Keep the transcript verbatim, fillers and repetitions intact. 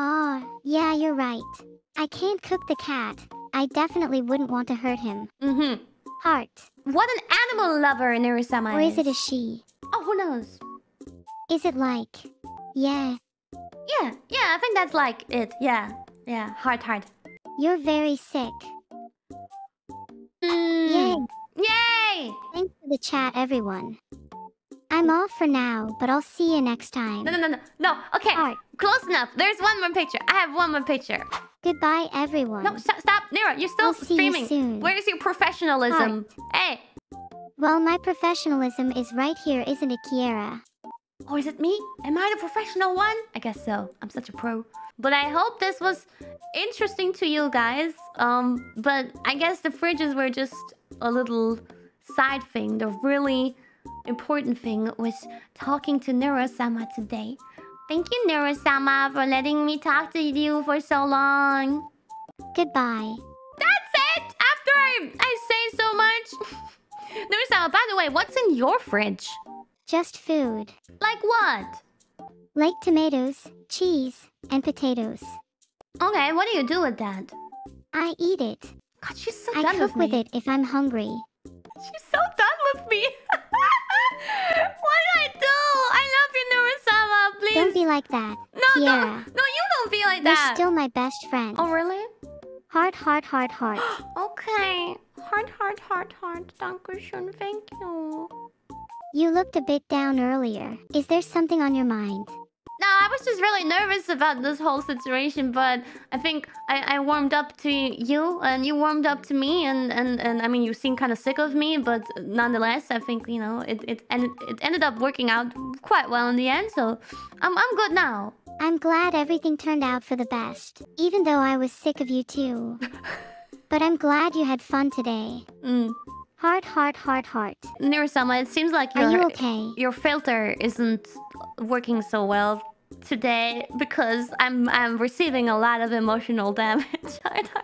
Ah, yeah, you're right. I can't cook the cat. I definitely wouldn't want to hurt him. Mm-hmm. Heart. What an animal lover Neuro-sama is. Or is it a she? Oh, who knows? Is it like... Yeah. Yeah, yeah, I think that's like it. Yeah, yeah, heart, heart. You're very sick. Mm. Yay! Yay! Thanks for the chat, everyone. I'm off for now, but I'll see you next time. No, no, no, no. No, okay. Heart. Close enough. There's one more picture. I have one more picture. Goodbye, everyone. No, stop, stop. Neuro, you're still I'll streaming. See you soon. Where is your professionalism? Heart. Hey. Well, my professionalism is right here, isn't it, Kiera? Or is it me? Am I the professional one? I guess so. I'm such a pro. But I hope this was interesting to you guys. Um, but I guess the fridges were just a little side thing. The really important thing was talking to Neuro-sama today. Thank you, Neuro-sama, for letting me talk to you for so long. Goodbye. That's it! After I, I say so much. Neuro-sama, by the way, what's in your fridge? Just food. Like what? Like tomatoes, cheese, and potatoes. Okay, what do you do with that? I eat it. God, she's so I done with me. I cook with it if I'm hungry. She's so done with me. What do I do? I love you, Neuro-sama, please. Don't be like that, No, Kiera. No, no, you don't be like that. You're still my best friend. Oh, really? Heart, heart, heart, heart. Okay. Heart, heart, heart, heart. Dankeschön, thank you. You looked a bit down earlier. Is there something on your mind? No, I was just really nervous about this whole situation, but I think I, I warmed up to you, and you warmed up to me, and, and, and I mean, you seem kind of sick of me, but nonetheless, I think, you know, it, it, ended, it ended up working out quite well in the end, so I'm, I'm good now. I'm glad everything turned out for the best, even though I was sick of you too. But I'm glad you had fun today. Mm. Heart, heart, heart, heart. Neuro-sama, it seems like your, Are you okay? your filter isn't working so well today because I'm I'm receiving a lot of emotional damage. I